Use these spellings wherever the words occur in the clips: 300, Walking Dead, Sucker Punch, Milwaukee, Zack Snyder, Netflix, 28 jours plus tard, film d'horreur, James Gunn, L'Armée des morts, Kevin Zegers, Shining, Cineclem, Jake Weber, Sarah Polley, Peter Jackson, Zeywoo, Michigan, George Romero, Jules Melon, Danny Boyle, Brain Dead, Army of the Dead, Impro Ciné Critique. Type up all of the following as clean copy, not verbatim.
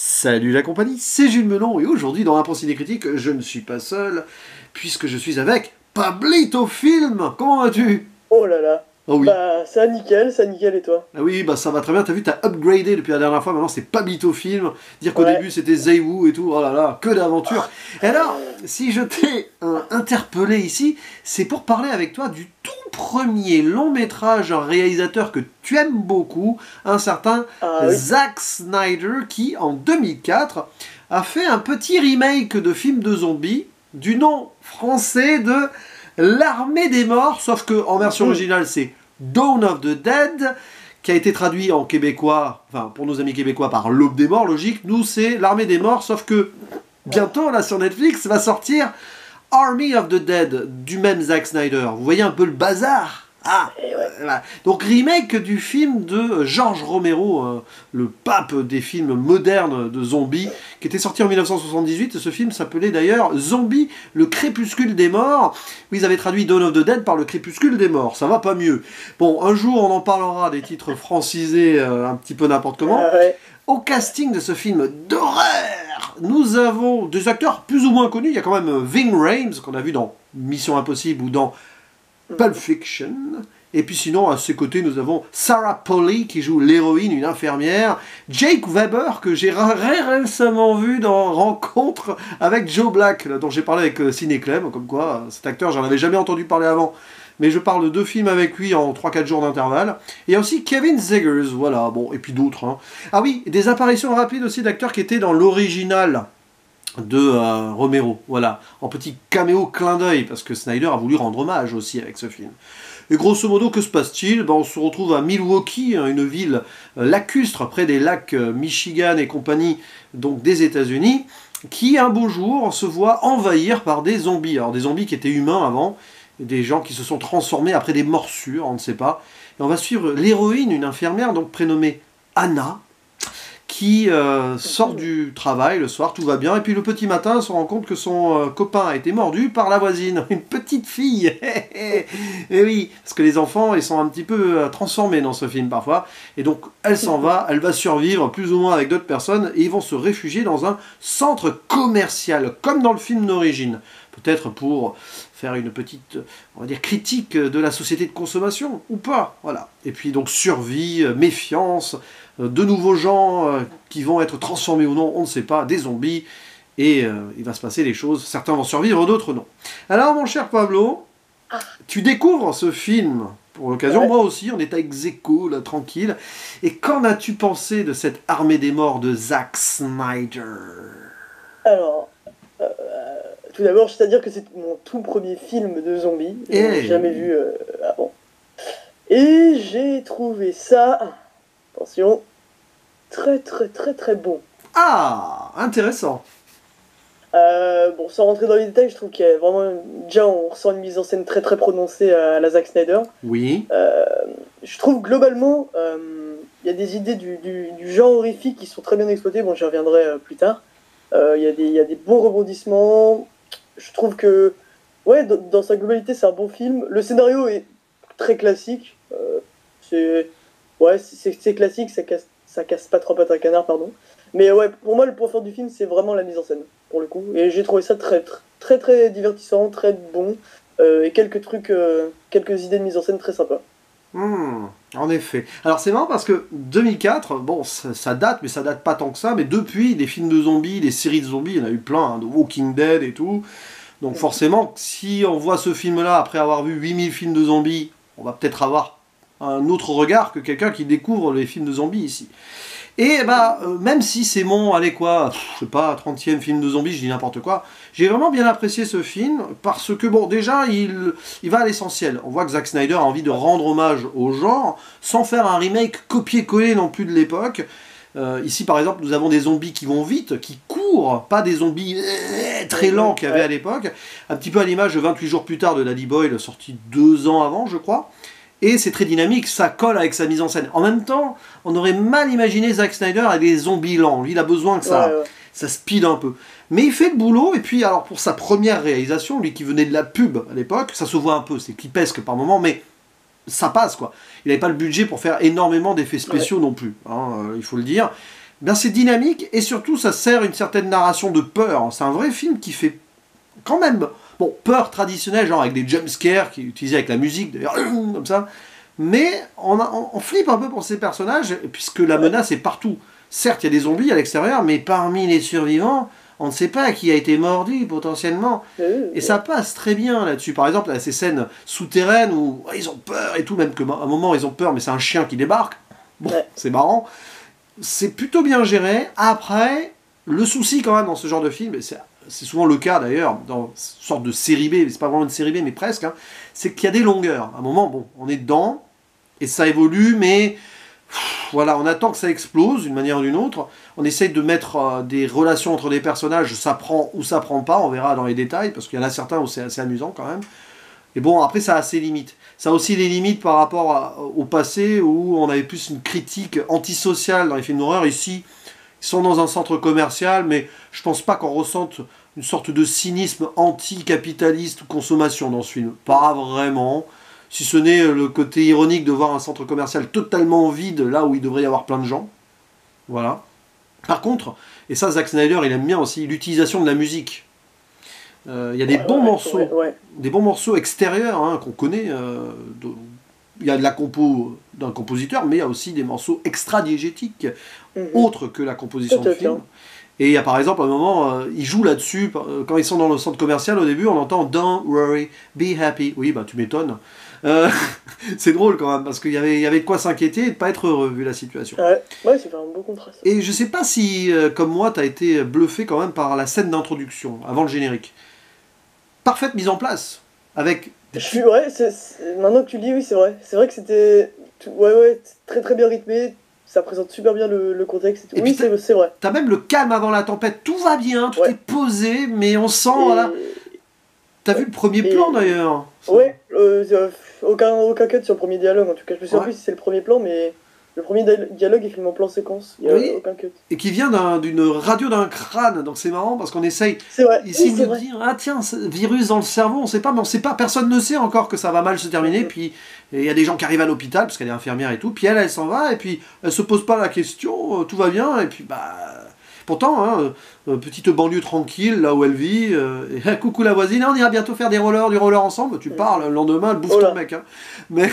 Salut la compagnie, c'est Jules Melon et aujourd'hui dans Impro Ciné Critique, je ne suis pas seul puisque je suis avec Pablito Films. Comment vas-tu? Oh là là. Oh oui. Bah ça nickel et toi? Ah oui, bah ça va très bien, t'as vu, t'as upgradé depuis la dernière fois, maintenant c'est Pablito Films. Dire qu'au début c'était Zeywoo et tout, oh là là, que d'aventure. Et alors, si je t'ai interpellé ici, c'est pour parler avec toi du tout premier long métrage, un réalisateur que tu aimes beaucoup, un certain Zack Snyder, qui en 2004 a fait un petit remake de film de zombies du nom français de L'Armée des morts, sauf que en version originale c'est Dawn of the Dead, qui a été traduit en québécois, enfin pour nos amis québécois, par L'Aube des morts, logique. Nous c'est L'Armée des morts, sauf que bientôt là sur Netflix va sortir Army of the Dead, du même Zack Snyder. Vous voyez un peu le bazar? Ah ouais. Voilà. Donc remake du film de George Romero, le pape des films modernes de zombies, qui était sorti en 1978. Ce film s'appelait d'ailleurs Zombie, le crépuscule des morts. Ils avaient traduit Dawn of the Dead par le crépuscule des morts. Ça va pas mieux. Bon, un jour on en parlera des titres francisés un petit peu n'importe comment. Au casting de ce film d'horreur, nous avons des acteurs plus ou moins connus. Il y a quand même Ving Rhames, qu'on a vu dans Mission Impossible ou dans Pulp Fiction. Et puis sinon, à ses côtés, nous avons Sarah Polley, qui joue l'héroïne, une infirmière. Jake Weber, que j'ai récemment vu dans Rencontre avec Joe Black, là, dont j'ai parlé avec Cineclem. Comme quoi, cet acteur, j'en avais jamais entendu parler avant, mais je parle de deux films avec lui en 3-4 jours d'intervalle. Et aussi Kevin Zegers, voilà, bon, et puis d'autres. Hein. Ah oui, des apparitions rapides aussi d'acteurs qui étaient dans l'original de Romero, voilà, en petit caméo clin d'œil, parce que Snyder a voulu rendre hommage aussi avec ce film. Et grosso modo, que se passe-t-il? Ben, on se retrouve à Milwaukee, une ville lacustre, près des lacs Michigan et compagnie, donc des États-Unis, qui un beau jour se voit envahir par des zombies. Alors des zombies qui étaient humains avant, des gens qui se sont transformés après des morsures, on ne sait pas. Et on va suivre l'héroïne, une infirmière, donc prénommée Anna, qui sort du travail le soir, tout va bien, et puis le petit matin, elle se rend compte que son copain a été mordu par la voisine, une petite fille. Et oui, parce que les enfants, ils sont un petit peu transformés dans ce film parfois, et donc elle s'en va, elle va survivre plus ou moins avec d'autres personnes, et ils vont se réfugier dans un centre commercial, comme dans le film d'origine. Peut-être pour faire une petite, on va dire, critique de la société de consommation, ou pas, voilà. Et puis donc survie, méfiance, de nouveaux gens qui vont être transformés ou non, on ne sait pas, des zombies, et il va se passer des choses, certains vont survivre, d'autres non. Alors mon cher Pablo, tu découvres ce film pour l'occasion, moi aussi, on est à ex-aequo, là, tranquille, et qu'en as-tu pensé de cette Armée des morts de Zack Snyder? Alors... tout d'abord, juste à dire que c'est mon tout premier film de zombies. Je n'ai jamais vu avant. Et j'ai trouvé ça, attention, très bon. Ah, intéressant. Bon, sans rentrer dans les détails, je trouve qu'il y a vraiment, déjà on ressent une mise en scène très prononcée à la Zack Snyder. Oui. Je trouve globalement, il y a des idées du genre horrifique qui sont très bien exploitées. Bon, j'y reviendrai plus tard. Il y a des bons rebondissements. Je trouve que, ouais, dans sa globalité, c'est un bon film. Le scénario est très classique. C'est classique, ça casse pas trois pattes à un canard, pardon. Mais ouais, pour moi, le point fort du film, c'est vraiment la mise en scène, pour le coup. Et j'ai trouvé ça très divertissant, très bon. Et quelques trucs, quelques idées de mise en scène très sympas. En effet. Alors c'est marrant parce que 2004, bon ça date, mais ça date pas tant que ça, mais depuis, des films de zombies, des séries de zombies, il y en a eu plein, hein, de Walking Dead et tout, donc forcément, si on voit ce film-là après avoir vu 8000 films de zombies, on va peut-être avoir un autre regard que quelqu'un qui découvre les films de zombies ici. Et bah, même si c'est mon, allez quoi, je sais pas, 30e film de zombies, je dis n'importe quoi, j'ai vraiment bien apprécié ce film, parce que bon, déjà, il va à l'essentiel. On voit que Zack Snyder a envie de rendre hommage au genre, sans faire un remake copier-coller non plus de l'époque. Ici, par exemple, nous avons des zombies qui vont vite, qui courent, pas des zombies très lents qu'il y avait à l'époque. Un petit peu à l'image de 28 jours plus tard de Danny Boyle, sorti 2 ans avant, je crois. Et c'est très dynamique, ça colle avec sa mise en scène. En même temps, on aurait mal imaginé Zack Snyder avec des zombies lents. Lui, il a besoin que ça speed un peu. Mais il fait le boulot, et puis, alors pour sa première réalisation, lui qui venait de la pub à l'époque, ça se voit un peu, c'est clipesque par moment, mais ça passe, quoi. Il n'avait pas le budget pour faire énormément d'effets spéciaux non plus, hein, il faut le dire. ben c'est dynamique et surtout ça sert une certaine narration de peur. C'est un vrai film qui fait quand même... Bon, peur traditionnelle, genre avec des jumpscares qui est utilisé avec la musique, d'ailleurs, comme ça. Mais on flippe un peu pour ces personnages, puisque la menace est partout. Certes, il y a des zombies à l'extérieur, mais parmi les survivants, on ne sait pas qui a été mordu potentiellement. Et ça passe très bien là-dessus. Par exemple, à ces scènes souterraines où ils ont peur et tout, même qu'à un moment ils ont peur, mais c'est un chien qui débarque. Bon, c'est marrant. C'est plutôt bien géré. Après, le souci quand même dans ce genre de film, et c'est souvent le cas d'ailleurs, dans une sorte de série B, c'est pas vraiment une série B, mais presque, hein, c'est qu'il y a des longueurs. À un moment, bon, on est dedans, et ça évolue, mais voilà, on attend que ça explose, d'une manière ou d'une autre. On essaye de mettre des relations entre les personnages, ça prend ou ça prend pas, on verra dans les détails, parce qu'il y en a certains où c'est assez amusant quand même. Et bon, après, ça a ses limites. Ça a aussi des limites par rapport au passé, où on avait plus une critique antisociale dans les films d'horreur. Ici, ils sont dans un centre commercial, mais je pense pas qu'on ressente une sorte de cynisme anti-capitaliste ou consommation dans ce film. Pas vraiment. Si ce n'est le côté ironique de voir un centre commercial totalement vide, là où il devrait y avoir plein de gens. Voilà. Par contre, et ça, Zack Snyder, il aime bien aussi, l'utilisation de la musique. Il y a des bons morceaux, des bons morceaux extérieurs hein, qu'on connaît. Il y a de la compo d'un compositeur, mais il y a aussi des morceaux extra-diégétiques, autres que la composition du film. Et il y a par exemple, à un moment, ils jouent là-dessus, quand ils sont dans le centre commercial, au début, on entend « Don't worry, be happy ». Oui, bah tu m'étonnes. C'est drôle quand même, parce qu'il y avait de quoi s'inquiéter et de pas être heureux, vu la situation. Ouais, c'est un beau contraste. Et je sais pas si, comme moi, t'as été bluffé quand même par la scène d'introduction, avant le générique. Parfaite mise en place, avec... maintenant que tu le dis, oui, c'est vrai. C'est vrai que c'était très très bien rythmé, ça présente super bien le contexte. Et tout. Et oui, c'est vrai. T'as même le calme avant la tempête, tout va bien, tout est posé, mais on sent, voilà... T'as vu le premier plan d'ailleurs? Ouais, aucun cut sur le premier dialogue en tout cas. Je me souviens plus si c'est le premier plan, mais le premier dialogue est filmé en plan séquence, il n'y a aucun cut. Et qui vient d'une radio d'un crâne, donc c'est marrant parce qu'on essaye ici de dire ah tiens, virus dans le cerveau, on sait pas, mais on sait pas, personne ne sait encore que ça va mal se terminer. Puis il y a des gens qui arrivent à l'hôpital parce qu'elle est infirmière et tout, puis elle s'en va et puis elle se pose pas la question, tout va bien et puis bah. Pourtant, hein, petite banlieue tranquille, là où elle vit, et, coucou la voisine, on ira bientôt faire du roller ensemble, tu parles, le lendemain, elle bouffe ton mec. Hein. Mais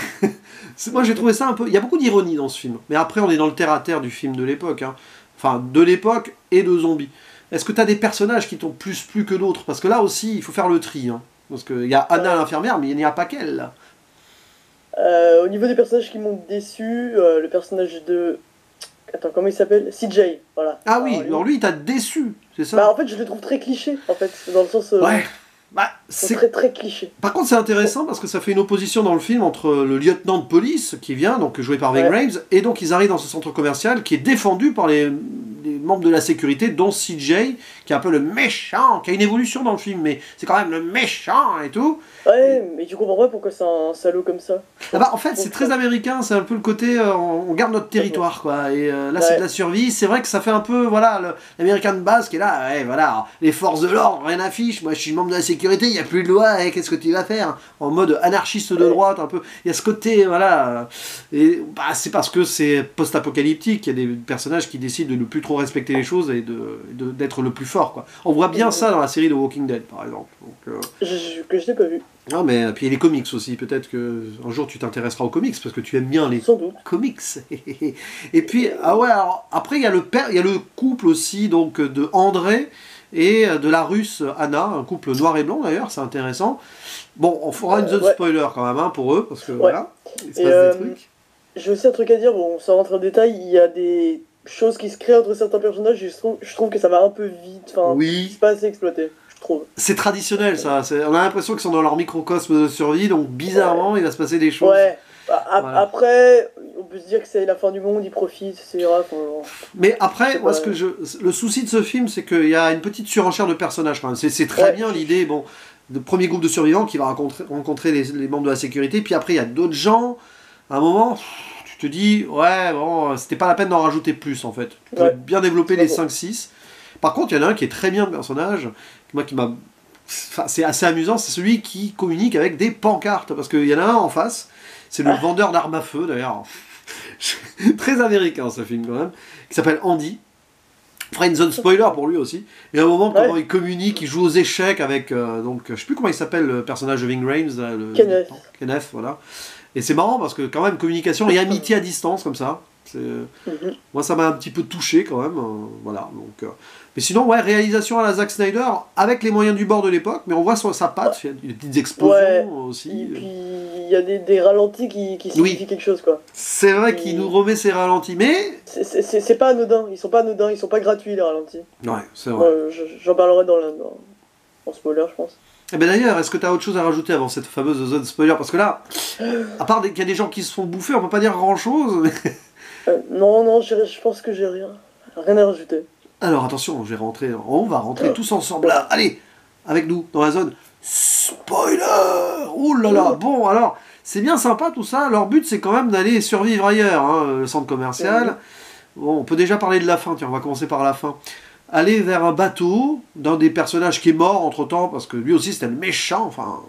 moi j'ai trouvé ça un peu... Il y a beaucoup d'ironie dans ce film, mais après on est dans le terre-à-terre du film de l'époque, hein. Enfin de l'époque et de zombies. Est-ce que tu as des personnages qui t'ont plus plu que d'autres? Parce que là aussi, il faut faire le tri, hein. Parce qu'il y a Anna l'infirmière, mais il n'y a pas qu'elle, là. Au niveau des personnages qui m'ont déçu, le personnage de... Attends, comment il s'appelle? CJ, voilà. Ah oui, alors lui, il t'a déçu, c'est ça? Bah en fait, je le trouve très cliché, en fait, dans le sens... ouais, bah, c'est très très cliché. Par contre, c'est intéressant parce que ça fait une opposition dans le film entre le lieutenant de police, qui vient, donc joué par Ving Rhames, et donc ils arrivent dans ce centre commercial qui est défendu par les membres de la sécurité, dont CJ, qui est un peu le méchant, qui a une évolution dans le film, mais c'est quand même le méchant et tout. Ouais, mais tu comprends pas pourquoi c'est un salaud comme ça. Ah bah, en fait, c'est très américain, c'est un peu le côté, on garde notre territoire, quoi. Et là, c'est de la survie, c'est vrai que ça fait un peu, voilà, l'américain de base qui est là, ouais, voilà, les forces de l'ordre, rien n'affiche, moi je suis membre de la sécurité, il n'y a plus de loi, hey, qu'est-ce que tu vas faire? En mode anarchiste de droite, un peu. Il y a ce côté, voilà, et bah, c'est parce que c'est post-apocalyptique, il y a des personnages qui décident de ne plus trop respecter les choses et d'être le plus fort, quoi. On voit bien ça dans la série de Walking Dead, par exemple. Donc, que je n'ai pas vu. Non mais puis les comics aussi, peut-être qu'un jour tu t'intéresseras aux comics parce que tu aimes bien les comics. Et puis ah ouais, alors, après il y a le couple aussi donc de André et de la russe Anna, un couple noir et blanc d'ailleurs, c'est intéressant. Bon, on fera une zone spoiler quand même hein, pour eux parce que voilà, il se passe des trucs. J'ai aussi un truc à dire, bon sans rentrer en détail, il y a des choses qui se créent entre certains personnages, je trouve que ça va un peu vite, enfin c'est pas assez exploité. C'est traditionnel ça, on a l'impression qu'ils sont dans leur microcosme de survie, donc bizarrement il va se passer des choses. Ouais. Voilà. Après, on peut se dire que c'est la fin du monde, ils profitent, etc. Mais après, moi, le souci de ce film, c'est qu'il y a une petite surenchère de personnages quand même. C'est très bien l'idée, bon, le premier groupe de survivants qui va rencontrer les membres de la sécurité, puis après il y a d'autres gens, à un moment... Tu te dis, ouais, bon, c'était pas la peine d'en rajouter plus en fait. Tu peux bien développer les 5-6. Par contre, il y en a un qui est très bien, le personnage, moi qui m'a... Enfin, c'est assez amusant, c'est celui qui communique avec des pancartes, parce qu'il y en a un en face, c'est le vendeur d'armes à feu, d'ailleurs. Très américain, ce film, quand même, qui s'appelle Andy, une zone spoiler pour lui aussi. Et à un moment, comment il communique, il joue aux échecs avec... donc, je ne sais plus comment il s'appelle, le personnage de Ving Rhames. Kenneth. Kenneth, voilà. Et c'est marrant parce que quand même, communication et amitié à distance, comme ça. Moi, ça m'a un petit peu touché quand même. Voilà, donc... Mais sinon, ouais, réalisation à la Zack Snyder, avec les moyens du bord de l'époque, mais on voit sa patte, il y a des petites explosions aussi. Et puis, il y a des ralentis qui signifient quelque chose, quoi. C'est vrai qu'il nous remet ces ralentis, mais... C'est pas anodin, ils sont pas anodins, ils sont pas gratuits, les ralentis. Ouais, c'est vrai. J'en parlerai en spoiler, je pense. Et bien d'ailleurs, est-ce que tu as autre chose à rajouter avant cette fameuse zone spoiler? Parce que là, à part qu'il y a des gens qui se font bouffer, on peut pas dire grand-chose. Mais... non, je pense que j'ai rien à rajouter. Alors attention, on va rentrer tous ensemble là, allez, avec nous, dans la zone spoiler. Oh là là, bon alors, c'est bien sympa tout ça, leur but c'est quand même d'aller survivre ailleurs, hein, le centre commercial. Bon, on peut déjà parler de la fin, tiens, on va commencer par la fin. Aller vers un bateau, d'un des personnages qui est mort entre temps, parce que lui aussi c'était le méchant, enfin...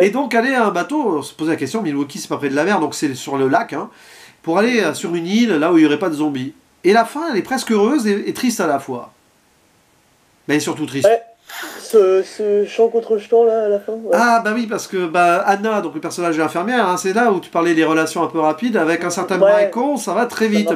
Et donc aller à un bateau, on se posait la question, Milwaukee c'est pas près de la mer, donc c'est sur le lac, hein, pour aller sur une île, là où il n'y aurait pas de zombies. Et la fin, elle est presque heureuse et triste à la fois. Mais surtout triste. Ouais, ce chant contre chant là, à la fin. Ouais. Ah bah oui, parce que Anna, donc le personnage de l'infirmière, hein, c'est là où tu parlais des relations un peu rapides, avec un certain Michael, ça va très vite.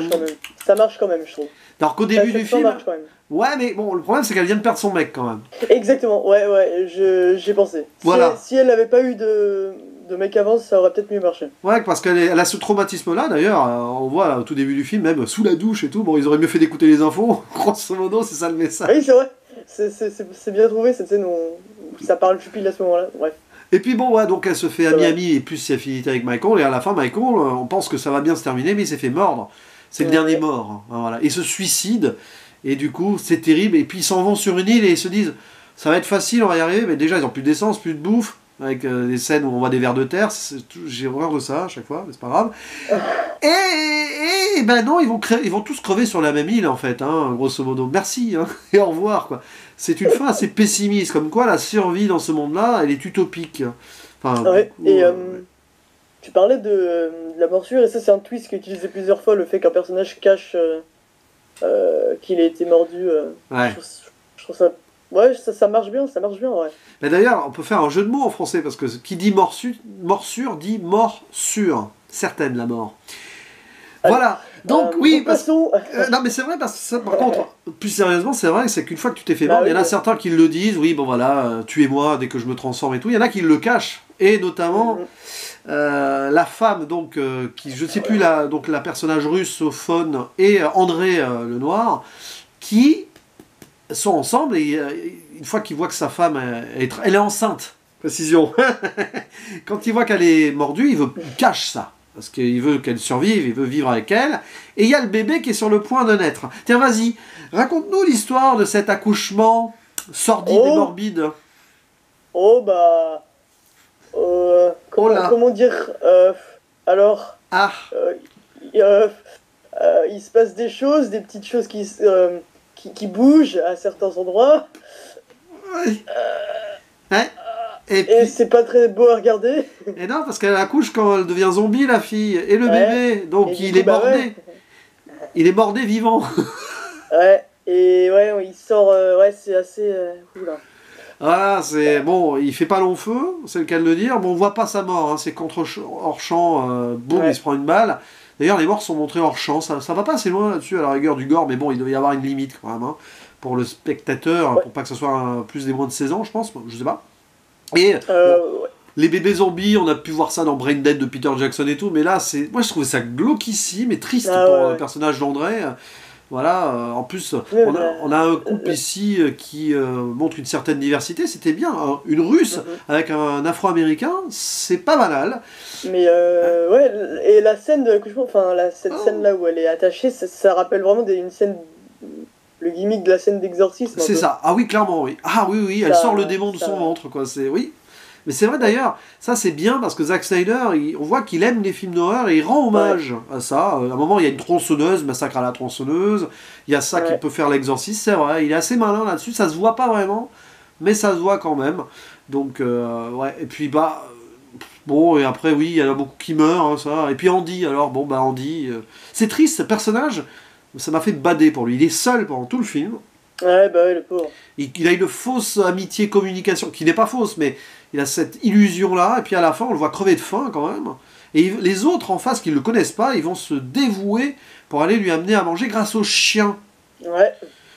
Ça marche quand même, je trouve. Alors qu'au début du film... Quand même. Ouais, mais bon, le problème, c'est qu'elle vient de perdre son mec, quand même. Exactement, ouais, j'ai pensé. Voilà. Si elle n'avait pas eu de mec avant, ça aurait peut-être mieux marché. Ouais, parce qu'elle a ce traumatisme-là, d'ailleurs, on voit là, au tout début du film, même sous la douche et tout, bon, ils auraient mieux fait d'écouter les infos, grosso modo, c'est ça le message. Oui, c'est vrai, c'est bien trouvé, cette scène où ça parle pupille à ce moment-là, bref. Et puis bon, ouais, donc elle se fait ami-ami, et plus c'est affinité avec Michael, et à la fin, Michael, on pense que ça va bien se terminer, mais il s'est fait mordre, c'est le dernier mort, hein, voilà. Il se suicide, et du coup, c'est terrible, et puis ils s'en vont sur une île, et ils se disent, ça va être facile, on va y arriver, mais déjà, ils n'ont plus d'essence, plus de bouffe, avec des scènes où on voit des vers de terre, j'ai horreur de ça à chaque fois, mais c'est pas grave. Et ben non, ils vont tous crever sur la même île en fait, hein, grosso modo. Merci, hein, et au revoir quoi. C'est une fin assez pessimiste, comme quoi la survie dans ce monde-là, elle est utopique. Enfin, tu parlais de la morsure, et ça c'est un twist qui est utilisé plusieurs fois, le fait qu'un personnage cache qu'il a été mordu. Je trouve ça... Ouais, ça marche bien, ouais. Mais d'ailleurs, on peut faire un jeu de mots en français, parce que qui dit morsure dit mort sûre. Certaine, la mort. Allez, voilà. Donc, oui... non, mais c'est vrai, parce que ça, par contre, plus sérieusement, c'est vrai, c'est qu'une fois que tu t'es fait mordre, il y en a certains qui le disent, oui, bon voilà, tuez-moi dès que je me transforme et tout. Il y en a qui le cachent, et notamment la femme, donc, qui, je ne sais plus, la personnage russophone, et André le Noir, qui... sont ensemble et une fois qu'il voit que sa femme elle est enceinte, précision, quand il voit qu'elle est mordue, il cache ça, parce qu'il veut qu'elle survive, il veut vivre avec elle, et il y a le bébé qui est sur le point de naître. Tiens, vas-y, raconte-nous l'histoire de cet accouchement sordide et morbide. Comment dire, il se passe des choses, des petites choses qui bouge à certains endroits. Et c'est pas très beau à regarder. Et non, parce qu'elle accouche quand elle devient zombie, la fille. Et le bébé, donc il est mordé. Il est mordé vivant. Il sort... c'est assez... oula. Voilà, c'est... Bon, il fait pas long feu, c'est le cas de le dire. Bon, on voit pas sa mort, hein. C'est contre hors champ. Boum, il se prend une balle. D'ailleurs, les morts sont montrés hors champ, ça va pas assez loin là-dessus, à la rigueur du gore, mais bon, il doit y avoir une limite quand même, hein, pour le spectateur, pour pas que ce soit plus des moins de 16 ans, je pense, je sais pas. Et les bébés zombies, on a pu voir ça dans Brain Dead de Peter Jackson et tout, mais là, c'est... Moi, je trouvais ça glauquissime et triste le personnage d'André. Voilà, en plus, on a un couple ici qui montre une certaine diversité, c'était bien. Une Russe avec un Afro-Américain, c'est pas banal. Mais et la scène de l'accouchement, enfin cette scène-là où elle est attachée, ça rappelle vraiment une scène, le gimmick de la scène d'exorcisme. C'est ça, ah oui, clairement, oui. Ah oui, oui, elle sort le démon de son ventre, quoi, c'est... Oui. Mais c'est vrai d'ailleurs, ça c'est bien parce que Zack Snyder, on voit qu'il aime les films d'horreur et il rend hommage à ça. À un moment, il y a une tronçonneuse, Massacre à la tronçonneuse, il y a ça qui peut faire l'exorcisme, c'est vrai, il est assez malin là-dessus, ça se voit pas vraiment, mais ça se voit quand même. Donc, et puis bon, et après, oui, il y en a beaucoup qui meurent, hein, ça. Et puis Andy, alors, bon, bah Andy, c'est triste, ce personnage, ça m'a fait bader pour lui. Il est seul pendant tout le film. Ouais, bah oui, le pauvre. Il a une fausse amitié-communication, qui n'est pas fausse, mais il a cette illusion-là, et puis à la fin, on le voit crever de faim, quand même. Et les autres en face, qui ne le connaissent pas, ils vont se dévouer pour aller lui amener à manger grâce au chien. Ouais.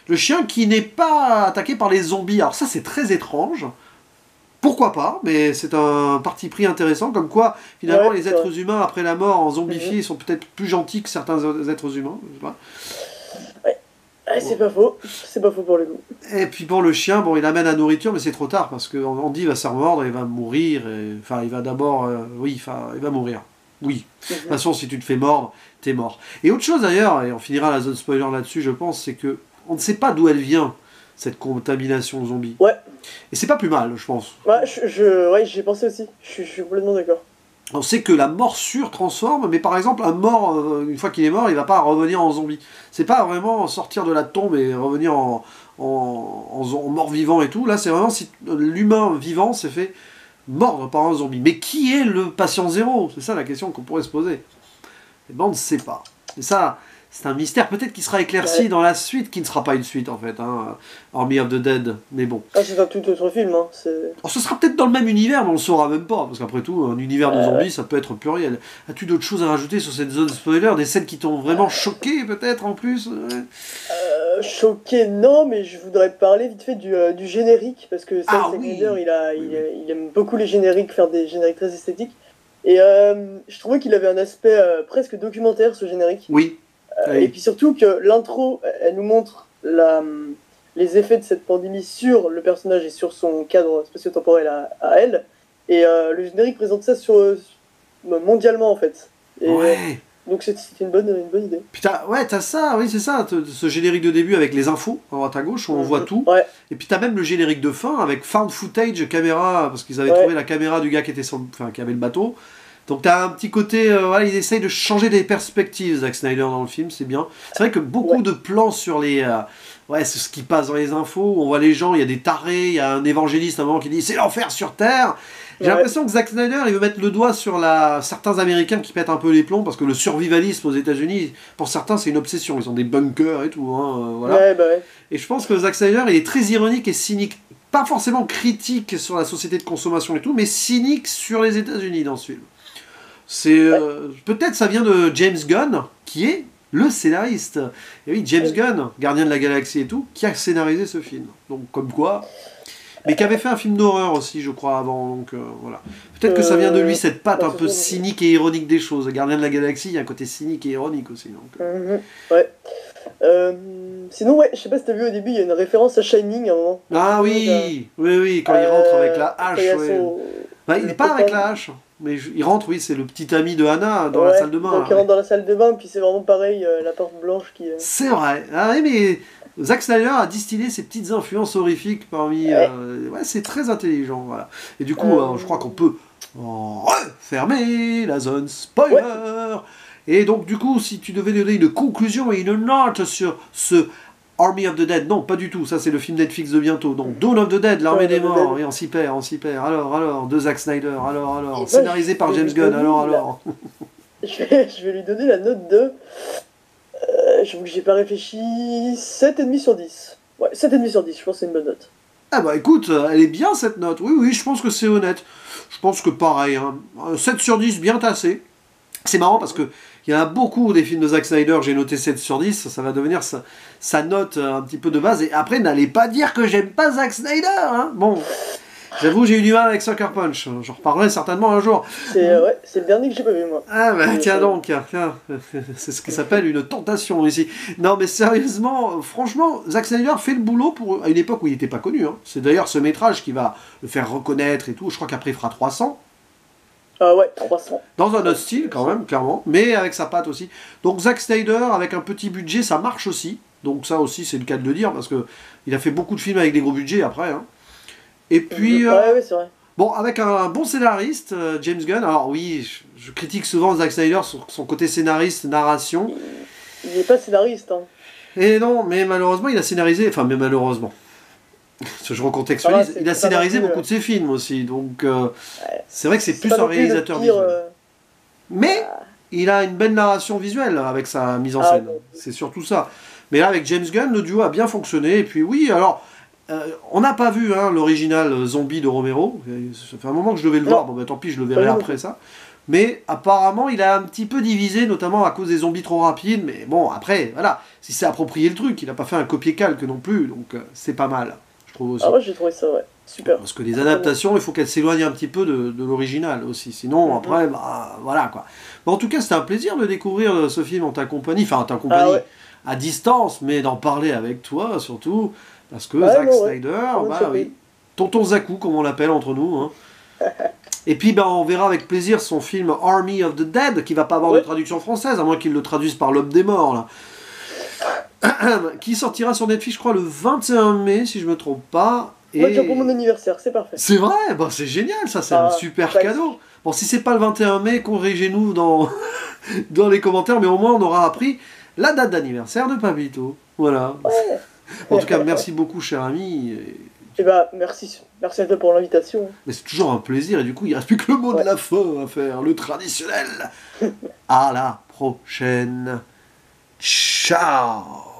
Le chien qui n'est pas attaqué par les zombies. Alors ça, c'est très étrange. Pourquoi pas, mais c'est un parti pris intéressant, comme quoi, finalement, ouais, les êtres humains, après la mort, en zombifiés, sont peut-être plus gentils que certains êtres humains, je sais pas. Ah, c'est pas faux, c'est pas faux pour le coup. Et puis bon, le chien, bon, il amène la nourriture, mais c'est trop tard parce que Andy va se remordre et va mourir. Et... Enfin, il va d'abord, oui, enfin, il va mourir. Oui. De toute façon, si tu te fais mordre, t'es mort. Et autre chose d'ailleurs, et on finira la zone spoiler là-dessus, je pense, c'est que on ne sait pas d'où elle vient cette contamination zombie. Ouais. Et c'est pas plus mal, je pense. Ouais, j'ai pensé aussi. Je suis complètement d'accord. On sait que la morsure transforme, mais par exemple, un mort, une fois qu'il est mort, il ne va pas revenir en zombie. C'est pas vraiment sortir de la tombe et revenir en mort vivant et tout. Là, c'est vraiment si l'humain vivant s'est fait mordre par un zombie. Mais qui est le patient zéro? C'est ça la question qu'on pourrait se poser. Et ben, on ne sait pas. Et ça, c'est un mystère. Peut-être qu'il sera éclairci dans la suite, qui ne sera pas une suite, en fait. Hein. Army of the Dead, mais bon. Ah, c'est un tout autre film. Hein. Alors, ce sera peut-être dans le même univers, mais on ne le saura même pas. Parce qu'après tout, un univers de zombies, ça peut être pluriel. As-tu d'autres choses à rajouter sur cette zone spoiler? Des scènes qui t'ont vraiment choqué, peut-être, en plus? Choqué, non, mais je voudrais parler vite fait du générique. Parce que Zack Snyder, il aime beaucoup les génériques, faire des génériques très esthétiques. Et je trouvais qu'il avait un aspect presque documentaire, ce générique. Oui. Et puis surtout que l'intro, elle nous montre les effets de cette pandémie sur le personnage et sur son cadre spatio-temporel à elle. Et le générique présente ça mondialement, en fait. Et, donc c'est une bonne idée. Putain, ouais, t'as ça, oui, c'est ça, ce générique de début avec les infos, à droite à gauche, où on voit tout. Ouais. Et puis t'as même le générique de fin avec found footage, caméra, parce qu'ils avaient trouvé la caméra du gars qui avait le bateau. Donc t'as un petit côté, voilà, il essaye de changer des perspectives, Zack Snyder, dans le film, c'est bien. C'est vrai que beaucoup de plans sur les... c'est ce qui passe dans les infos, on voit les gens, il y a des tarés, il y a un évangéliste à un moment qui dit « C'est l'enfer sur Terre !» J'ai l'impression que Zack Snyder, il veut mettre le doigt sur certains Américains qui pètent un peu les plombs, parce que le survivalisme aux États-Unis, pour certains, c'est une obsession. Ils ont des bunkers et tout, hein, voilà. Ouais, bah ouais. Et je pense que Zack Snyder, il est très ironique et cynique. Pas forcément critique sur la société de consommation et tout, mais cynique sur les États-Unis dans ce film. Peut-être ça vient de James Gunn, qui est le scénariste. Et oui, James Gunn, Gardien de la galaxie et tout, qui a scénarisé ce film. Donc, comme quoi... Mais qui avait fait un film d'horreur aussi, je crois, avant. Donc, voilà. Peut-être que ça vient de lui, cette patte un peu cynique et ironique des choses. Gardien de la galaxie, il y a un côté cynique et ironique aussi. Donc, ouais. Sinon, ouais, je sais pas si t'as vu au début, il y a une référence à Shining, à un moment. Ah oui, oui, quand il rentre avec la hache. Il n'est pas avec la hache. Mais il rentre, oui, c'est le petit ami de Hannah dans la salle de bain. Donc il rentre dans la salle de bain, puis c'est vraiment pareil, la porte blanche qui... C'est vrai. Ah oui, mais Zack Snyder a distillé ses petites influences horrifiques parmi... c'est très intelligent, voilà. Et du coup, je crois qu'on peut refermer la zone spoiler. Et donc, du coup, si tu devais donner une conclusion et une note sur ce... Army of the Dead, non, pas du tout, ça c'est le film Netflix de bientôt. Donc Dawn of the Dead, l'armée des morts, et on s'y perd, Alors, de Zack Snyder, alors, scénarisé par James Gunn, alors. Je vais lui donner la note de... j'ai pas réfléchi... 7,5 sur 10. Ouais, 7,5 sur 10, je pense que c'est une bonne note. Ah bah écoute, elle est bien cette note, oui, je pense que c'est honnête. Je pense que pareil, hein. 7 sur 10, bien tassé. C'est marrant parce que il y en a beaucoup des films de Zack Snyder, j'ai noté 7 sur 10, ça va devenir sa note un petit peu de base. Et après, n'allez pas dire que j'aime pas Zack Snyder, hein. Bon, j'avoue, j'ai eu du mal avec Sucker Punch, j'en reparlerai certainement un jour. C'est le dernier que j'ai pas vu, moi. Ah bah tiens donc, c'est ce qui s'appelle une tentation ici. Non mais sérieusement, franchement, Zack Snyder fait le boulot pour à une époque où il n'était pas connu. Hein. C'est d'ailleurs ce métrage qui va le faire reconnaître et tout, je crois qu'après il fera 300. Ouais, 300. Dans un autre style, quand même, clairement, mais avec sa patte aussi. Donc, Zack Snyder, avec un petit budget, ça marche aussi. Donc, ça aussi, c'est le cas de le dire, parce qu'il a fait beaucoup de films avec des gros budgets, après. Hein. Et puis... ouais, c'est vrai. Bon, avec un bon scénariste, James Gunn. Alors, oui, je critique souvent Zack Snyder sur son côté scénariste, narration. Il n'est pas scénariste, hein. Et non, mais malheureusement, il a scénarisé... Enfin, mais malheureusement... Je recontextualise, il a scénarisé beaucoup de ses films aussi, donc c'est vrai que c'est plus un réalisateur. Mais il a une belle narration visuelle avec sa mise en scène. Ah, oui. C'est surtout ça. Mais là, avec James Gunn, le duo a bien fonctionné. Et puis oui, alors, on n'a pas vu hein, l'original zombie de Romero. Ça fait un moment que je devais le voir. Bon, bah, tant pis, je le verrai après ça. Mais apparemment, il a un petit peu divisé, notamment à cause des zombies trop rapides. Mais bon, après, voilà, il s'est approprié le truc. Il n'a pas fait un copier-calque non plus. Donc, c'est pas mal, je trouve aussi. Ah ouais, j'ai trouvé ça, ouais. Super. Parce que les adaptations, il faut qu'elles s'éloignent un petit peu de l'original aussi. Sinon, après, bah, voilà quoi. Mais en tout cas, c'était un plaisir de découvrir ce film en ta compagnie. Enfin, en ta compagnie, à distance, mais d'en parler avec toi surtout. Parce que Zack Snyder, bah, oui. Tonton Zaku, comme on l'appelle entre nous. Hein. Et puis, bah, on verra avec plaisir son film Army of the Dead, qui va pas avoir de traduction française, à moins qu'il le traduise par l'homme des morts, là. Qui sortira sur Netflix, je crois, le 21 mai, si je me trompe pas. Et... moi, pour mon anniversaire, c'est parfait. C'est vrai, bah, c'est génial, ça, c'est un super cadeau. Bon, si c'est pas le 21 mai, corrigez-nous dans... dans les commentaires, mais au moins, on aura appris la date d'anniversaire de Pablito. Voilà. Ouais. En tout cas, merci beaucoup, cher ami. Et bah, merci à toi pour l'invitation. Mais c'est toujours un plaisir, et du coup, il ne reste plus que le mot de la fin à faire, le traditionnel. À la prochaine. Ciao.